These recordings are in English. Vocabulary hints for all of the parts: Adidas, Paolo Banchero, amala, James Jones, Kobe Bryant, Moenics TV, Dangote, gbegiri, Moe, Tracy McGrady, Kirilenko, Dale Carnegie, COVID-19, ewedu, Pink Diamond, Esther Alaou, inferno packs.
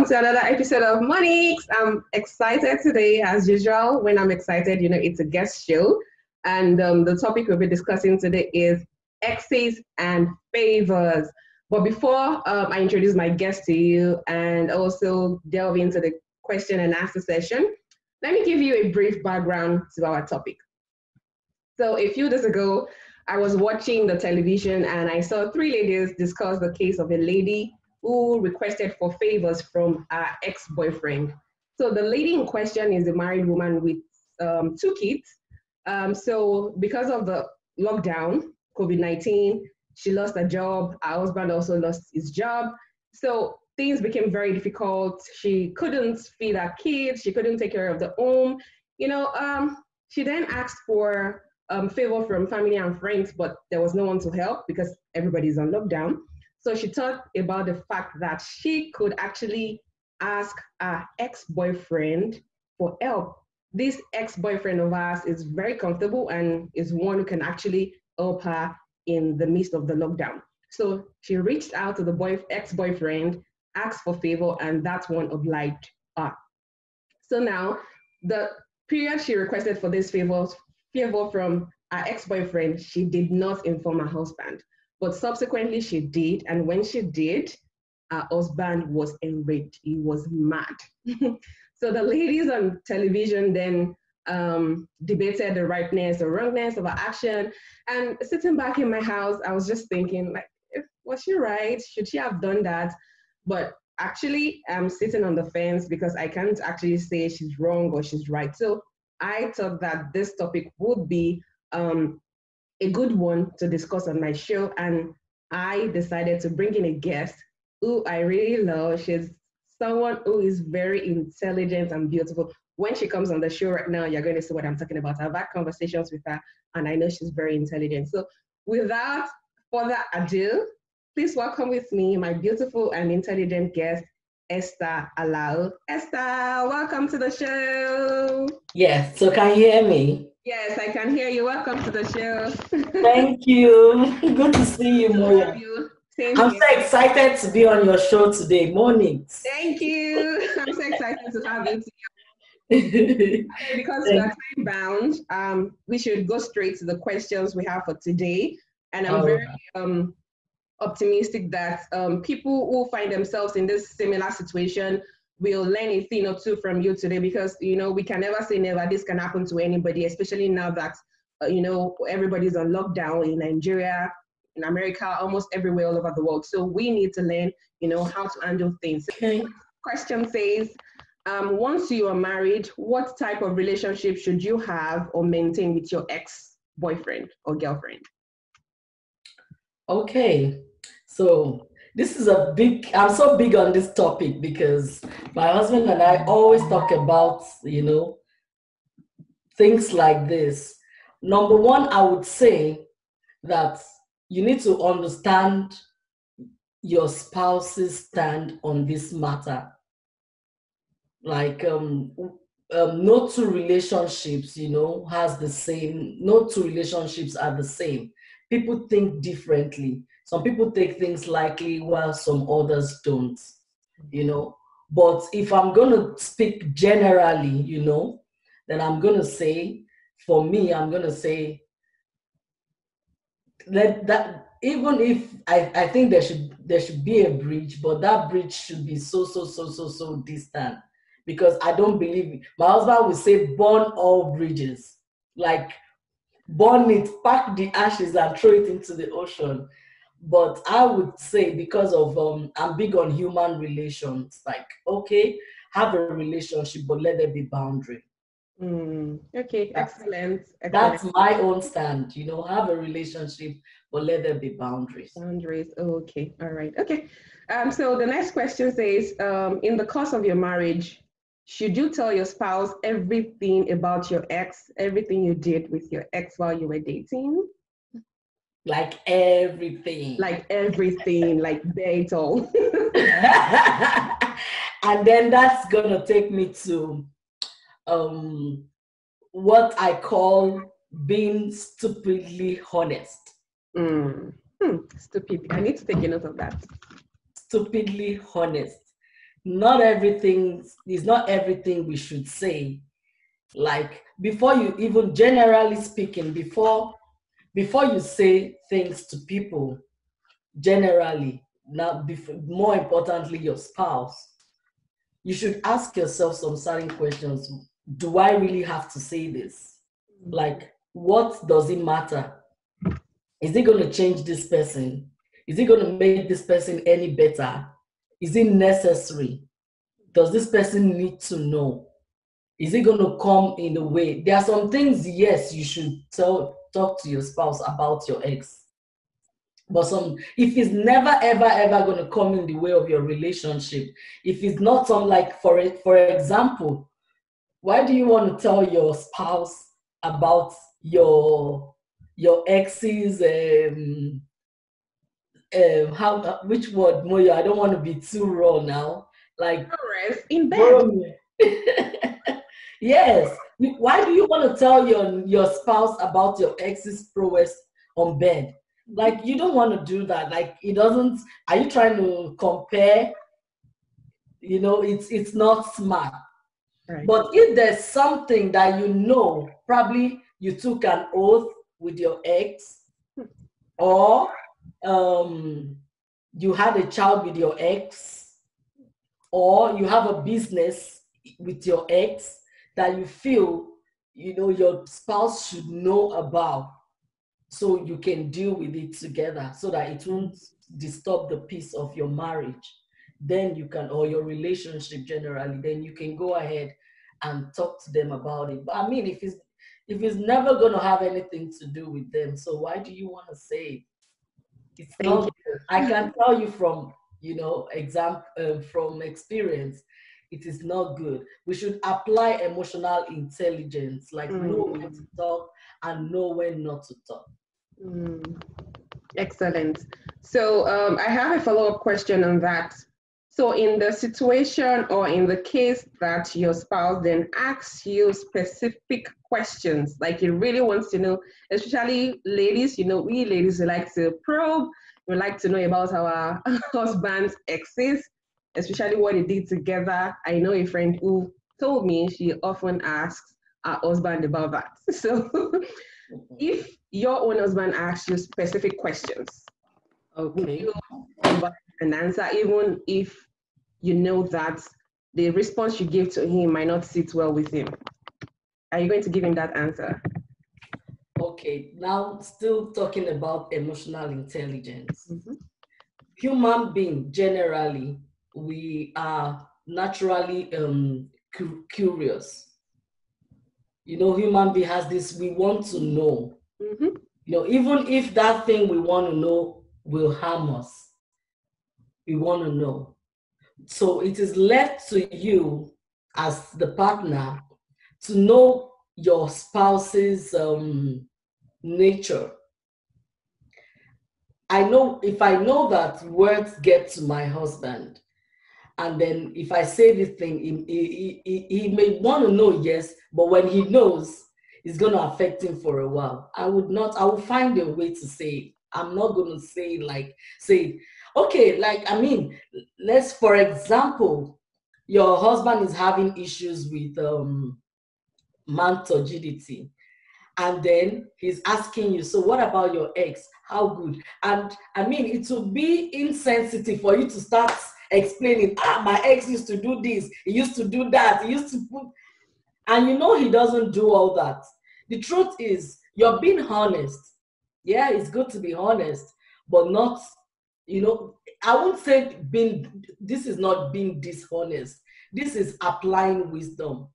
welcome to another episode of Monique's. I'm excited today, as usual. When I'm excited, you know it's a guest show. And the topic we'll be discussing today is exes and favors. But before I introduce my guest to you and also delve into the question and answer session, let me give you a brief background to our topic. So a few days ago, I was watching the television and I saw three ladies discuss the case of a lady who requested for favors from her ex-boyfriend. So the lady in question is a married woman with two kids. So because of the lockdown, COVID-19, she lost her job. Her husband also lost his job. So things became very difficult. She couldn't feed her kids. She couldn't take care of the home. You know, she then asked for favor from family and friends, but there was no one to help because everybody's on lockdown. So she thought about the fact that she could actually ask her ex-boyfriend for help. This ex-boyfriend of ours is very comfortable and is one who can actually help her in the midst of the lockdown. So she reached out to the ex-boyfriend, asked for favor, and that one obliged her. So now, the period she requested for this favor from her ex-boyfriend, she did not inform her husband. But subsequently, she did, and when she did, her husband was enraged. He was mad. So the ladies on television then debated the rightness or wrongness of her action. And sitting back in my house, I was just thinking, like, was she right? Should she have done that? But actually, I'm sitting on the fence because I can't actually say she's wrong or she's right. So I thought that this topic would be a good one to discuss on my show, and I decided to bring in a guest who I really love. She's someone who is very intelligent and beautiful. When she comes on the show right now, you're going to see what I'm talking about. I've had conversations with her, and I know she's very intelligent. So without further ado, please welcome with me my beautiful and intelligent guest, Esther Alaou. Esther, welcome to the show. Yes, so can you hear me? Yes, I can hear you. Welcome to the show. Thank you. Good to see you, Moya. I'm so excited to be on your show today, Monique. Thank you. I'm so excited to have you today. Okay, because we are time bound, we should go straight to the questions we have for today. And I'm very optimistic that people who find themselves in this similar situation will learn a thing or two from you today, because, you know, we can never say never. This can happen to anybody, especially now that, you know, everybody's on lockdown in Nigeria, in America, almost everywhere all over the world. So we need to learn, you know, how to handle things. Okay. Question says, once you are married, what type of relationship should you have or maintain with your ex-boyfriend or girlfriend? Okay, so this is a big, I'm so big on this topic because my husband and I always talk about, you know, things like this. Number one, I would say that you need to understand your spouse's stand on this matter. Like, no two relationships, you know, no two relationships are the same. People think differently. Some people take things lightly while some others don't, you know. But if I'm going to speak generally, you know, then I'm going to say, for me, I'm going to say that even if I think there should be a bridge, but that bridge should be so distant, because I don't believe, my husband will say, burn all bridges. Like, burn it, pack the ashes and throw it into the ocean. But I would say, because of I'm big on human relations, like, okay, have a relationship, but let there be boundary. Okay, excellent. That's my own stand, you know, have a relationship, but let there be boundaries. Boundaries, okay, all right, okay. So the next question says, in the course of your marriage, should you tell your spouse everything about your ex, everything you did with your ex while you were dating? Like everything. Like everything, like bear it all. And then that's going to take me to what I call being stupidly honest. Stupid. I need to take a note of that. Stupidly honest. not everything we should say. Like, before you even, generally speaking, before you say things to people, generally, now more importantly your spouse, you should ask yourself some certain questions. Do I really have to say this? Like, what does it matter? Is it going to change this person? Is it going to make this person any better? Is it necessary? Does this person need to know? Is it going to come in a way? There are some things, yes, you should talk to your spouse about your ex. But if it's never, ever, ever going to come in the way of your relationship, if it's not some, like, for example, why do you want to tell your spouse about your ex's, which word, Moyo? I don't want to be too raw now. Like, in bed. Yes. Why do you want to tell your spouse about your ex's prowess on bed? Like, you don't want to do that. Like, it doesn't. Are you trying to compare? You know, it's not smart. Right. But if there's something that you know, probably you took an oath with your ex, or you had a child with your ex, or you have a business with your ex that you feel, you know, your spouse should know about, so you can deal with it together so that it won't disturb the peace of your marriage, then you can, or your relationship generally, then you can go ahead and talk to them about it. But I mean, if it's never going to have anything to do with them, so why do you want to say it? It's not, I can tell you from, you know, from experience, it is not good. We should apply emotional intelligence, like know when to talk and know when not to talk. Excellent. So I have a follow-up question on that. So in the situation, or in the case that your spouse then asks you specific questions, like he really wants to know, especially ladies, you know, we ladies, we like to probe, we like to know about our husband's exes, especially what they did together. I know a friend who told me she often asks her husband about that. So if your own husband asks you specific questions, okay, you provide an answer, even if you know that the response you give to him might not sit well with him? Are you going to give him that answer? Okay, now still talking about emotional intelligence. Human beings generally, we are naturally curious. You know, human being has this, we want to know. You know, even if that thing we want to know will harm us, we want to know. So it is left to you as the partner to know your spouse's nature. I know, if I know that words get to my husband, and then if I say this thing, he may want to know, yes, but when he knows, it's going to affect him for a while. I will find a way to say it. I'm not going to say like, okay, like, I mean, let's, for example, your husband is having issues with male turgidity. And then he's asking you, so what about your ex? How good? And I mean, it would be insensitive for you to start explaining, my ex used to do this, he used to do that, he used to put, and you know he doesn't do all that. The truth is, you're being honest. Yeah, it's good to be honest, but not, you know, I won't say being, this is not being dishonest. This is applying wisdom.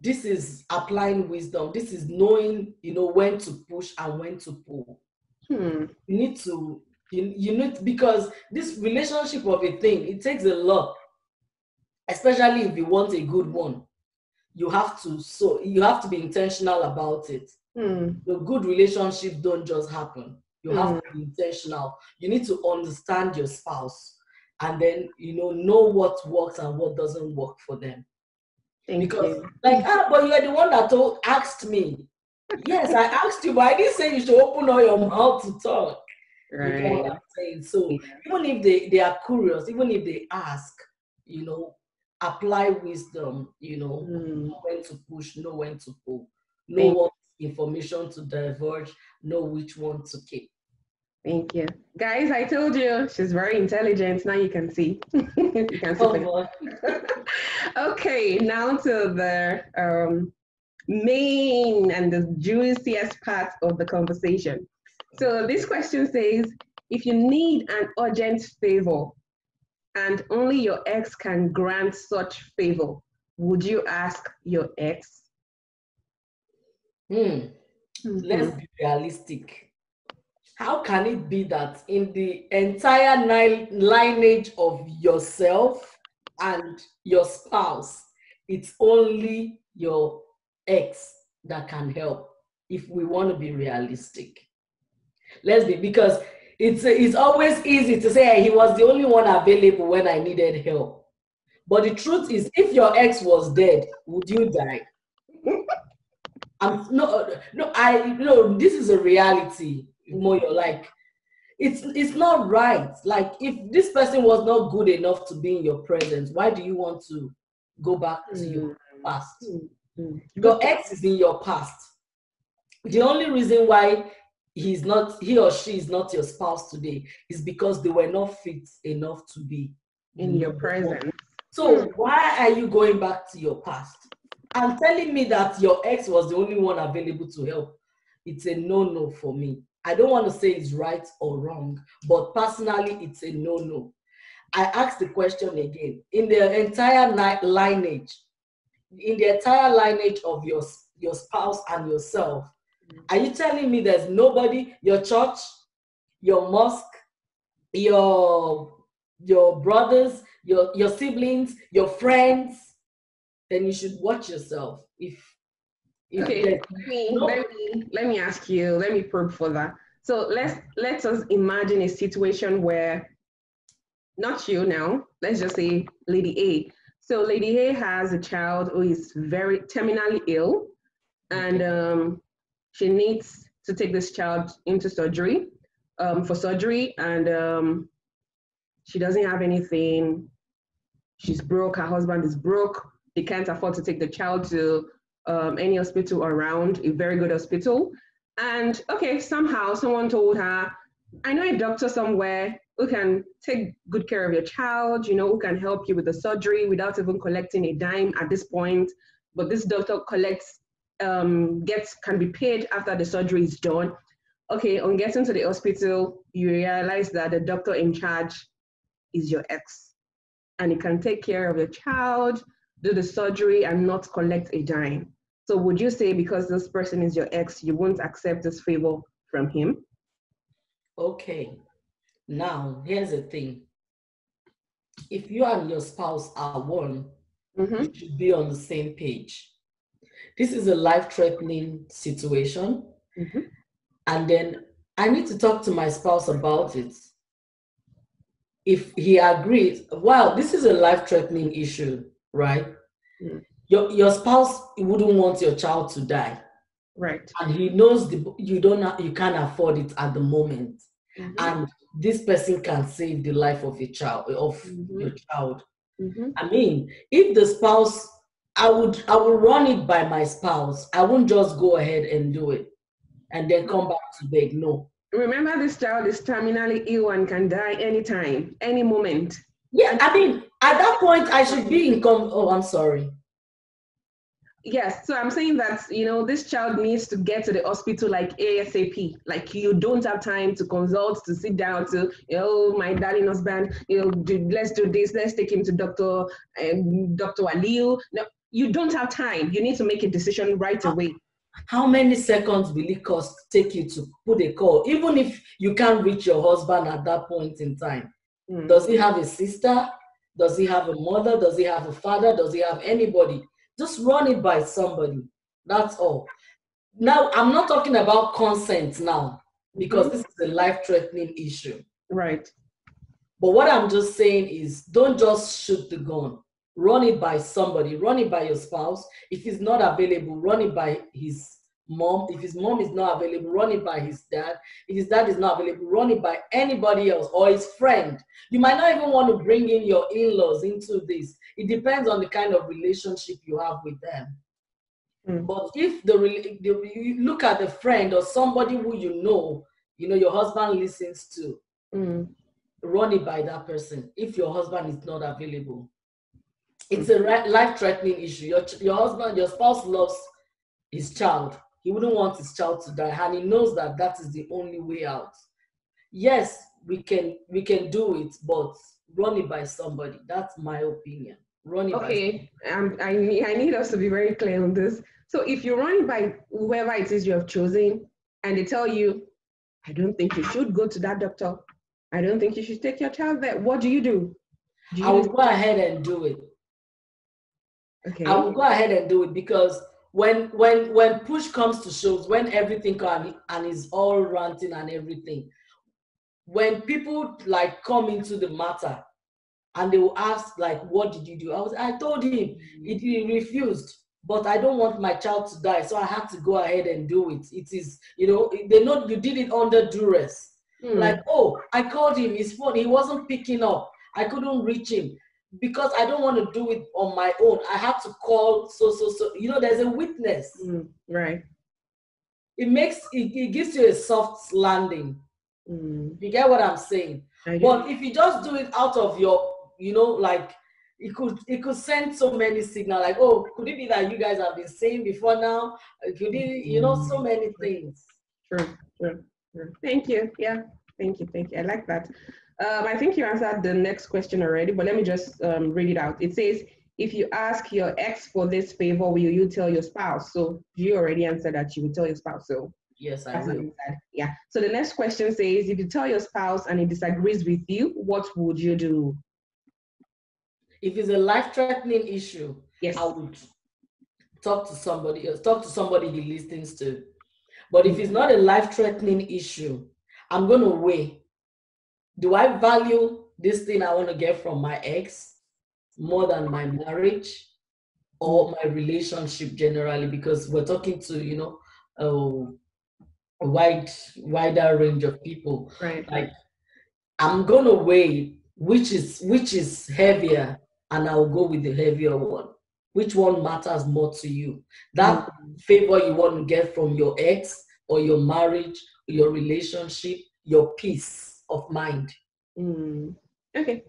This is applying wisdom. This is knowing, you know, when to push and when to pull. You need to, you need, because this relationship of a thing, it takes a lot, especially if you want a good one. You have to be intentional about it. The good relationships don't just happen. You have to be intentional. You need to understand your spouse, and then, you know what works and what doesn't work for them. Because like, but you are the one that asked me. Yes, I asked you, but I didn't say you should open all your mouth to talk. Right. With what I'm saying. So even if they are curious, even if they ask, you know, apply wisdom, you know, know when to push, know when to pull, know what information to diverge, know which one to keep. Thank you. Guys, I told you, she's very intelligent. Now you can see. You can see. Oh, okay, now to the main and the juiciest part of the conversation. So this question says, if you need an urgent favor and only your ex can grant such favor, would you ask your ex? Let's be realistic. How can it be that in the entire lineage of yourself and your spouse, it's only your ex that can help? If we want to be realistic, let's be, because it's always easy to say he was the only one available when I needed help. But the truth is, if your ex was dead, would you die? No, this is a reality. More you're like, it's not right. Like, if this person was not good enough to be in your presence, why do you want to go back to your past? Your ex is in your past. The only reason why he or she is not your spouse today is because they were not fit enough to be in your presence. So why are you going back to your past and telling me that your ex was the only one available to help? It's a no-no for me. I don't want to say it's right or wrong, but personally, it's a no-no. I ask the question again. In the entire lineage, of your spouse and yourself, are you telling me there's nobody, your church, your mosque, your brothers, your siblings, your friends? Then you should watch yourself. Okay, let me ask you, let me probe further. So let us imagine a situation where, not you now, let's just say Lady A. So Lady A has a child who is very terminally ill, and she needs to take this child into surgery, and she doesn't have anything. She's broke, her husband is broke, they can't afford to take the child to any hospital around, a very good hospital. And okay, somehow someone told her, I know a doctor somewhere who can take good care of your child, you know, who can help you with the surgery without even collecting a dime at this point. But this doctor can be paid after the surgery is done. Okay, on getting to the hospital, you realize that the doctor in charge is your ex, and he can take care of your child, do the surgery and not collect a dime. So would you say, because this person is your ex, you won't accept this favor from him? Okay, now here's the thing. If you and your spouse are one, you should be on the same page. This is a life-threatening situation. And then I need to talk to my spouse about it. If he agrees, wow, this is a life-threatening issue. Right? Your spouse wouldn't want your child to die. Right. And he knows you can't afford it at the moment. And this person can save the life of your child. I mean, if the spouse, I would run it by my spouse. I won't just go ahead and do it and then come back to beg. No. Remember, this child is terminally ill and can die anytime, any moment. Yeah, I mean, at that point, I should be in I'm sorry. Yes, so I'm saying that, you know, this child needs to get to the hospital like ASAP. Like, you don't have time to consult, to sit down, to, my darling husband, let's do this, let's take him to Dr. Alaou. No, you don't have time. You need to make a decision right away. How many seconds will it cost to take you to put a call, even if you can't reach your husband at that point in time? Does he have a sister? Does he have a mother? Does he have a father? Does he have anybody? Just run it by somebody. That's all. Now, I'm not talking about consent now, because this is a life-threatening issue. Right. But what I'm just saying is, don't just shoot the gun. Run it by somebody. Run it by your spouse. If he's not available, run it by his mom. If his mom is not available, run it by his dad. If his dad is not available, run it by anybody else or his friend. You might not even want to bring in your in-laws into this. It depends on the kind of relationship you have with them. Mm. But if you look at the friend or somebody who you know your husband listens to, run it by that person if your husband is not available. It's a life-threatening issue. Your spouse loves his child. He wouldn't want his child to die, and he knows that that is the only way out. Yes, we can do it, but run it by somebody. That's my opinion. Run it. Okay, by I need us to be very clear on this. So if you run it by whoever it is you have chosen, and they tell you, I don't think you should go to that doctor. I don't think you should take your child there. What do you do? I will go ahead and do it. Okay. I will go ahead and do it because when push comes to shows, when everything comes and is all ranting and everything, when people like come into the matter and they will ask like, what did you do? I told him, he refused, but I don't want my child to die. So I had to go ahead and do it. It is, you know, they know you did it under duress. Mm. Like, oh, I called him, his phone, he wasn't picking up. I couldn't reach him. Because I don't want to do it on my own. I have to call so. You know, there's a witness. Mm, right. It gives you a soft landing. Mm. You get what I'm saying? But if you just do it out of your, you know, like, it could send so many signals. Like, oh, could it be that you guys have been saying before now? Could it, you know, so many things. True. Thank you. Yeah. Thank you. I like that. I think you answered the next question already, but let me just read it out. It says, if you ask your ex for this favor, will you tell your spouse? So you already answered that you would tell your spouse. So yes, I do. Yeah. So the next question says, if you tell your spouse and he disagrees with you, what would you do? If it's a life-threatening issue, yes, I would talk to somebody else, talk to somebody he listens to. But if it's not a life-threatening issue, I'm going to weigh. Do I value this thing I want to get from my ex more than my marriage or my relationship generally? Because we're talking to, you know, a wider range of people. Right. Like, I'm going to weigh which is heavier, and I'll go with the heavier one. Which one matters more to you? That favor you want to get from your ex or your marriage, your relationship, your peace of mind. Okay,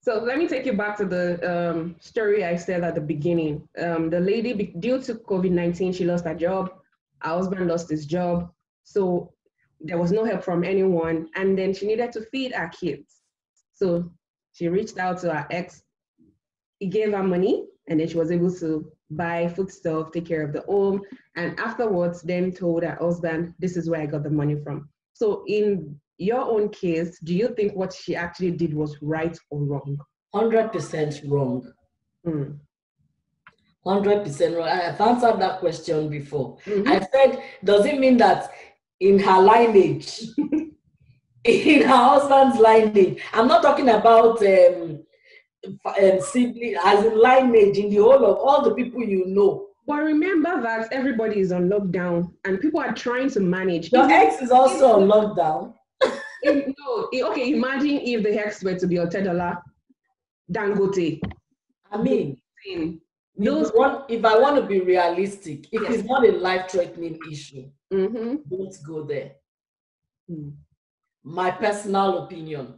so let me take you back to the story I said at the beginning. The lady, due to COVID-19, she lost her job. Her husband lost his job, so there was no help from anyone, and then she needed to feed her kids. So she reached out to her ex. He gave her money, and then she was able to buy foodstuff, take care of the home, and afterwards then told her husband, this is where I got the money from. So in your own case, do you think what she actually did was right or wrong? 100% wrong. 100% wrong. I've answered that question before. Mm-hmm. I said, does it mean that in her lineage, in her husband's lineage, I'm not talking about sibling, as in lineage, in the whole of all the people you know. But remember that everybody is on lockdown and people are trying to manage. Your ex is also on lockdown. Okay, imagine if the ex were to be $10 Dangote. I mean, if I want to be realistic, if it's not a life-threatening issue, don't go there. My personal opinion,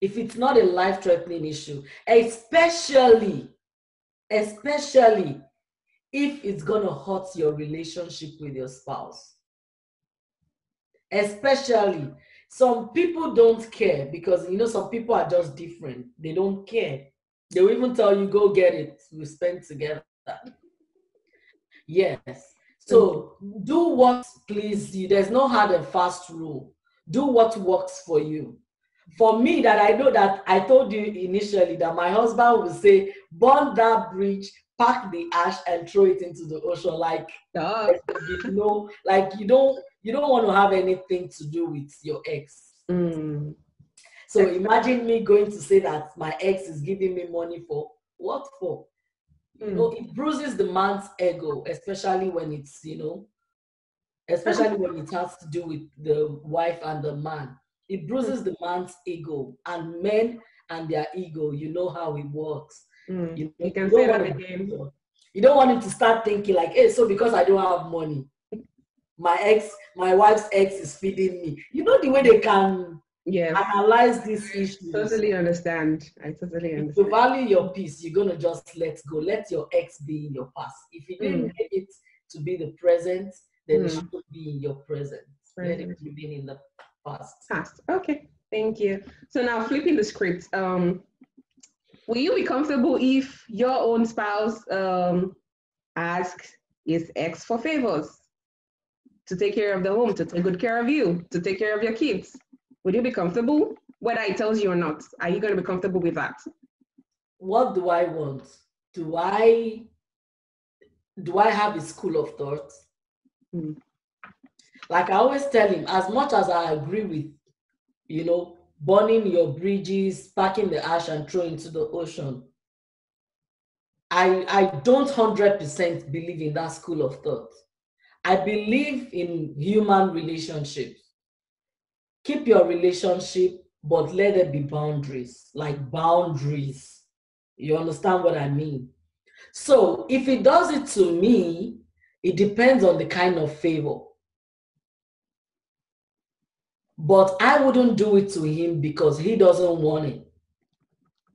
if it's not a life-threatening issue, especially if it's going to hurt your relationship with your spouse, especially. Some people don't care because, you know, some people are just different. They don't care. They will even tell you, go get it. We spend together. Yes. So do what pleases you. There's no hard and fast rule. Do what works for you. For me, that I know that I told you initially that my husband will say, burn that bridge, pack the ash and throw it into the ocean. Like, you know, like you don't want to have anything to do with your ex. So imagine me going to say that my ex is giving me money for what for? You know, it bruises the man's ego, especially when it's, you know, especially when it has to do with the wife and the man. It bruises the man's ego, and men and their ego, you know how it works. You can say that again. You don't want him to start thinking like, hey, so because I don't have money, my wife's ex is feeding me. You know the way they can analyze this issue. Totally understand. I totally understand. If you value your peace, you're gonna just let go. Let your ex be in your past. If you didn't make it to be the present, then it should be in your present. Let it remain in the past. Okay. Thank you. So now flipping the script. Will you be comfortable if your own spouse asks his ex for favors to take care of the home, to take good care of you, to take care of your kids? Would you be comfortable, whether he tells you or not? Are you going to be comfortable with that? What do I want? Do I have a school of thought? Like I always tell him, as much as I agree with, you know, burning your bridges, packing the ash and throwing into the ocean, I don't 100% believe in that school of thought. I believe in human relationships. Keep your relationship, but let there be boundaries, like boundaries. You understand what I mean? So if he does it to me, it depends on the kind of favor. But I wouldn't do it to him because he doesn't want it.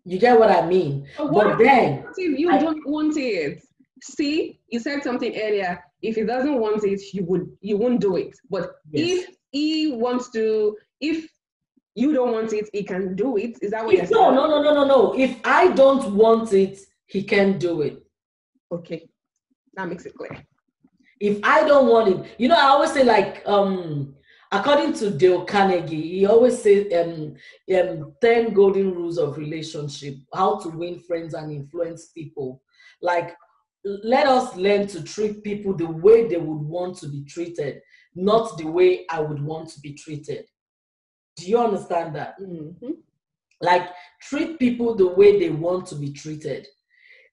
You get what I mean? But then you don't want it. See, you said something earlier. If he doesn't want it, you won't do it. But if he wants to, if you don't want it, he can do it. Is that what you're saying? No. If I don't want it, he can do it. Okay, that makes it clear. If I don't want it, you know, I always say like, according to Dale Carnegie, he always says 10 golden rules of relationship, how to win friends and influence people. Like, let us learn to treat people the way they would want to be treated, not the way I would want to be treated. Do you understand that? Like, treat people the way they want to be treated,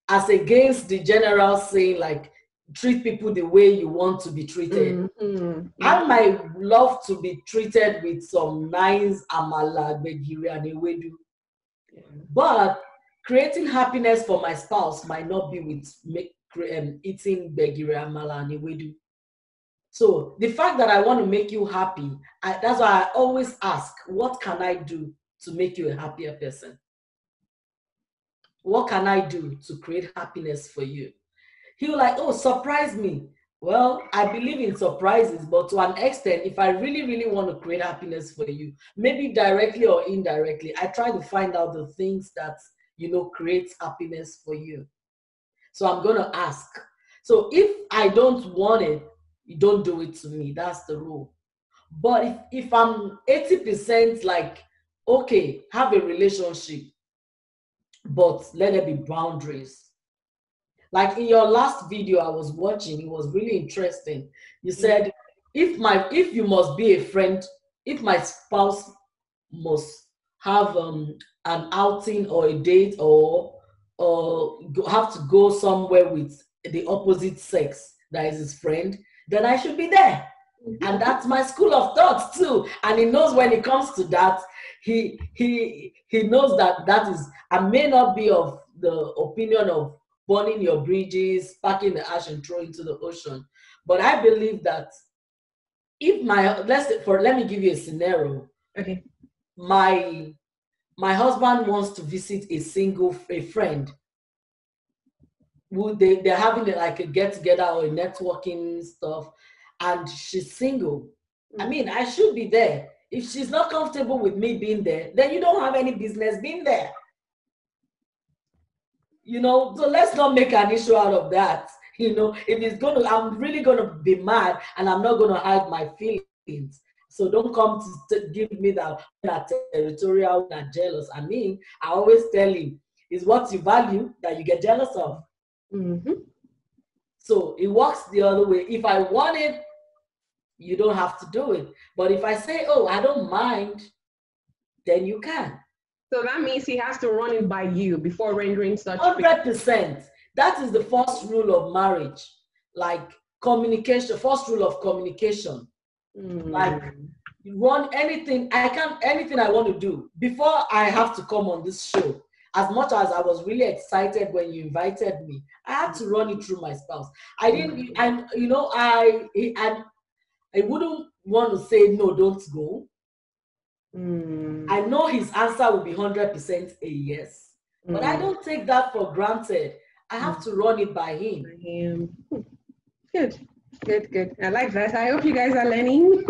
as against the general saying like, treat people the way you want to be treated. I might love to be treated with some nice amala, gbegiri, and ewedu, but creating happiness for my spouse might not be with eating gbegiri, amala, and ewedu. So the fact that I want to make you happy, that's why I always ask, what can I do to make you a happier person? What can I do to create happiness for you? He was like, oh, surprise me. Well, I believe in surprises, but to an extent, if I really, really want to create happiness for you, maybe directly or indirectly, I try to find out the things that, you know, creates happiness for you. So I'm going to ask. So if I don't want it, you don't do it to me. That's the rule. But if I'm 80% like, okay, have a relationship, but let there be boundaries. Like in your last video I was watching, it was really interesting. You said, if you must be a friend, if my spouse must have an outing or a date or have to go somewhere with the opposite sex that is his friend, then I should be there. And that's my school of thought too. And he knows when it comes to that, he knows that is, I may not be of the opinion of burning your bridges, packing the ash and throwing into the ocean. But I believe that if let me give you a scenario. Okay. My husband wants to visit a friend. They're having like a get together or a networking stuff, and she's single. I mean, I should be there. If she's not comfortable with me being there, then you don't have any business being there. You know, so let's not make an issue out of that. You know, I'm really gonna be mad, and I'm not gonna hide my feelings. So don't come to give me that territorial, that jealous. I mean, I always tell him, it's what you value that you get jealous of. So it works the other way. If I want it, you don't have to do it. But if I say, oh, I don't mind, then you can. So that means he has to run it by you before rendering such. 100%. That is the first rule of marriage. Like, communication, first rule of communication. Like, you want anything, anything I want to do. Before I have to come on this show, as much as I was really excited when you invited me, I had to run it through my spouse. I didn't, and you know, I wouldn't want to say, no, don't go. I know his answer will be 100% a yes, but I don't take that for granted. I have to run it by him. Good. I like that. I hope you guys are learning.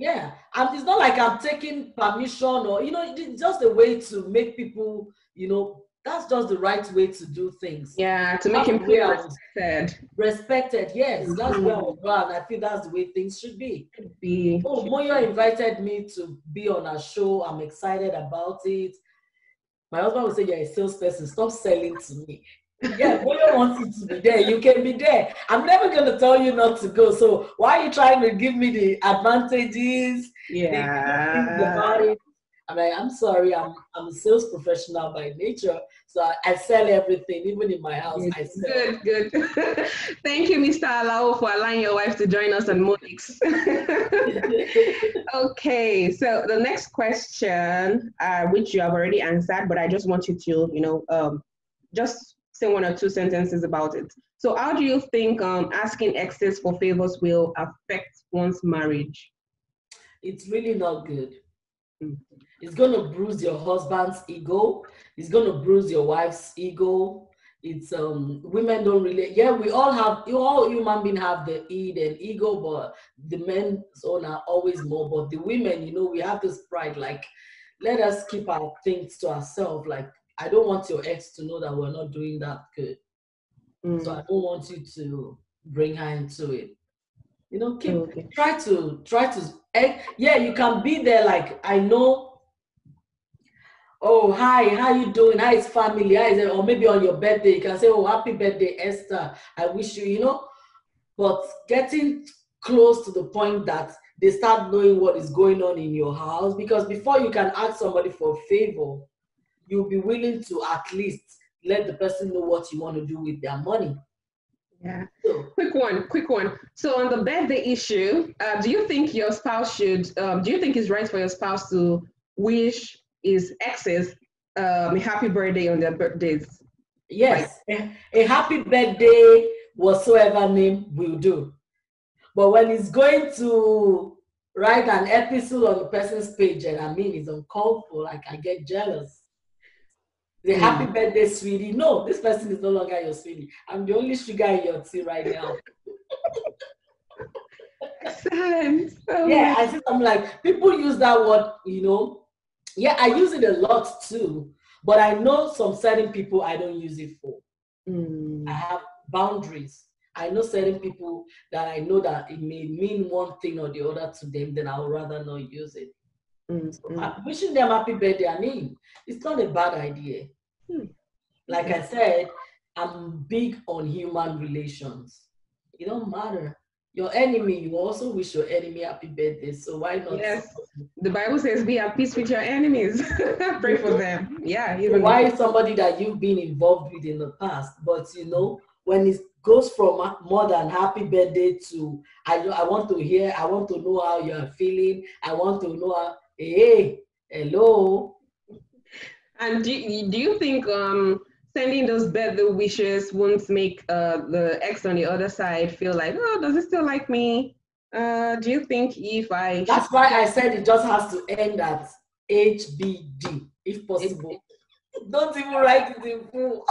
Yeah, and it's not like I'm taking permission or, you know, it's just a way to make people, you know, that's just the right way to do things. Yeah, to make him feel respected. Respected, yes. That's where I'm glad. I think that's the way things should be. Oh, Moyo invited me to be on a show. I'm excited about it. My husband would say, you're a salesperson. Stop selling to me. Yeah, Moyo wants you to be there. You can be there. I'm never going to tell you not to go. So why are you trying to give me the advantages? Yeah. I mean, I'm sorry, I'm a sales professional by nature, so I sell everything, even in my house, I sell. Good. Thank you, Mr. Alaou, for allowing your wife to join us on Monix. Okay, so the next question, which you have already answered, but I just want you to, you know, just say one or two sentences about it. So how do you think asking exes for favors will affect one's marriage? It's really not good. It's going to bruise your husband's ego. It's going to bruise your wife's ego. It's women don't really. Yeah, we all have. All human beings have the id and ego, but the men's own are always more. But the women, you know, we have this pride. Like, let us keep our things to ourselves. Like, I don't want your ex to know that we're not doing that good. So I don't want you to bring her into it. You know, keep try to. Yeah, you can be there. Like, I know, oh, hi, how you doing? How is family? How is it? Or maybe on your birthday, you can say, oh, happy birthday, Esther. I wish you, you know. But getting close to the point that they start knowing what is going on in your house, because before you can ask somebody for a favor, you'll be willing to at least let the person know what you want to do with their money. Yeah. Quick one. So on the birthday issue, do you think your spouse should, do you think it's right for your spouse to wish his exes a happy birthday on their birthdays? Yes. Right? A happy birthday, whatsoever name, will do. But when he's going to write an episode on the person's page, and I mean, it's uncalled for, like, I get jealous. The happy birthday, sweetie. No, this person is no longer your sweetie. I'm the only sugar in your tea right now. Yeah, I think I'm like, people use that word, you know. Yeah, I use it a lot too, but I know some certain people I don't use it for. I have boundaries. I know certain people that I know that it may mean one thing or the other to them, then I would rather not use it. So I'm wishing them happy birthday, I mean, it's not a bad idea. Like I said, I'm big on human relations. It don't matter. Your enemy, you also wish your enemy happy birthday, so why not? Yes, the Bible says be at peace with your enemies. Pray for them. Yeah. Even why is somebody that you've been involved with in the past, but you know, when it goes from more than happy birthday to I want to hear, I want to know how you're feeling, I want to know how, hey, hello. And do you think sending those birthday wishes won't make the ex on the other side feel like, oh, does he still like me? Do you think if I... That's why I said it just has to end at HBD, if possible. Don't even write it in full.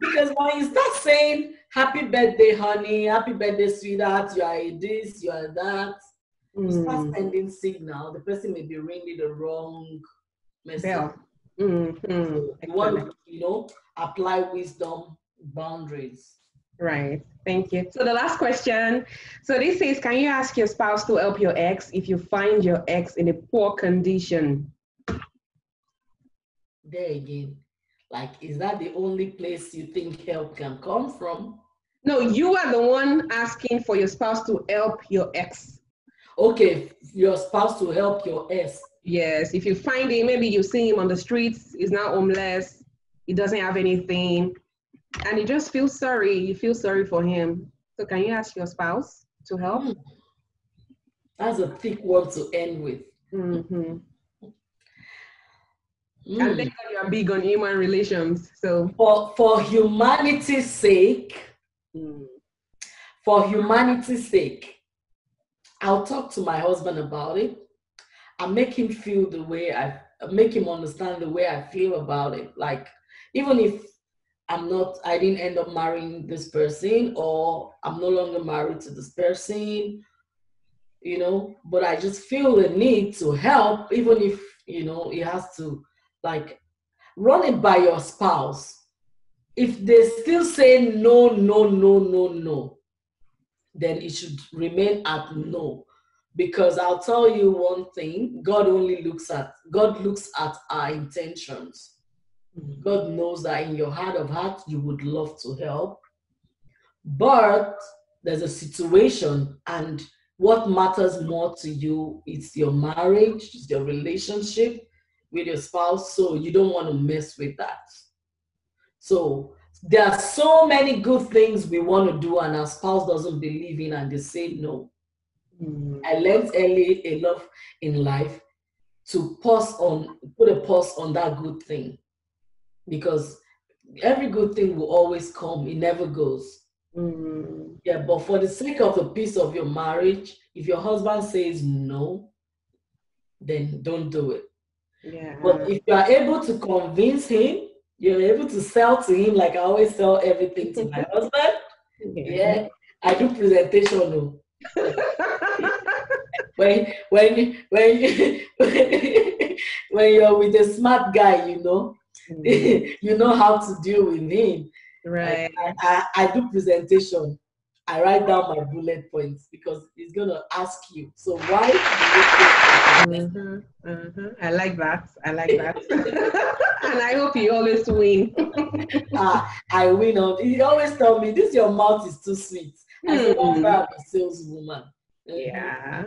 Because when you start saying, happy birthday, honey, happy birthday, sweetheart, you are this, you are that, you start sending signal, the person may be ringing the wrong message. So you want to, you know, apply wisdom, boundaries. Right. Thank you. So the last question. So this says, can you ask your spouse to help your ex if you find your ex in a poor condition? There again. Like, is that the only place you think help can come from? No, you are the one asking for your spouse to help your ex. Okay, your spouse to help your ex. Yes, if you find him, maybe you see him on the streets, he's now homeless, he doesn't have anything. And you just feel sorry. You feel sorry for him. So can you ask your spouse to help? That's a thick word to end with. Mm-hmm. And then you are big on human relations. So for humanity's sake, I'll talk to my husband about it. I'll make him feel the way make him understand the way I feel about it. Like, even if I didn't end up marrying this person, or I'm no longer married to this person, you know, but I just feel the need to help, even if, you know, it has to, like, run it by your spouse. If they still say no, no, no, no, no, then it should remain at no. Because I'll tell you one thing, God looks at our intentions. God knows that in your heart of hearts, you would love to help, but there's a situation, and what matters more to you is your marriage, is your relationship with your spouse, so you don't want to mess with that. So there are so many good things we want to do and our spouse doesn't believe in, and they say no. I learned early enough in life to put a pause on that good thing. Because every good thing will always come. It never goes. Yeah, but for the sake of the peace of your marriage, if your husband says no, then don't do it. Yeah. But if you are able to convince him, you're able to sell to him, like I always sell everything to my husband. Yeah. I do presentation, no. when you're with a smart guy, you know, you know how to deal with him. Right. I do presentation. I write down my bullet points because he's going to ask you. So why? I like that. And I hope you always win. I win. He always tell me, this your mouth is too sweet. I said, I'm a saleswoman. Yeah.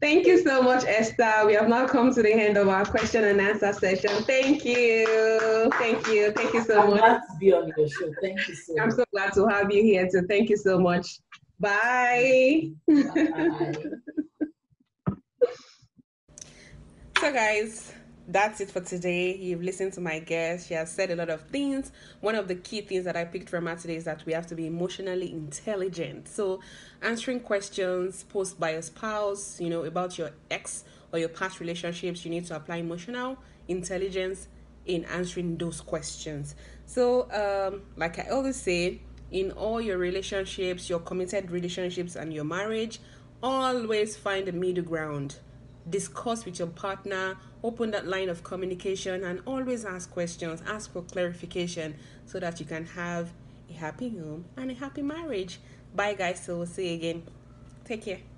Thank you so much, Esther. We have now come to the end of our question and answer session. Thank you. Thank you. Thank you so much. I'm glad to be on your show. Thank you so much. I'm so glad to have you here too. Thank you so much. Bye. Bye. So guys, that's it for today. You've listened to my guest. She has said a lot of things. One of the key things that I picked from her today is that we have to be emotionally intelligent. So answering questions posed by a spouse, you know, about your ex or your past relationships, you need to apply emotional intelligence in answering those questions. So like I always say, in all your relationships, your committed relationships and your marriage, always find a middle ground. Discuss with your partner, open that line of communication, and always ask questions, ask for clarification so that you can have a happy home and a happy marriage. Bye guys, so we'll see you again. Take care.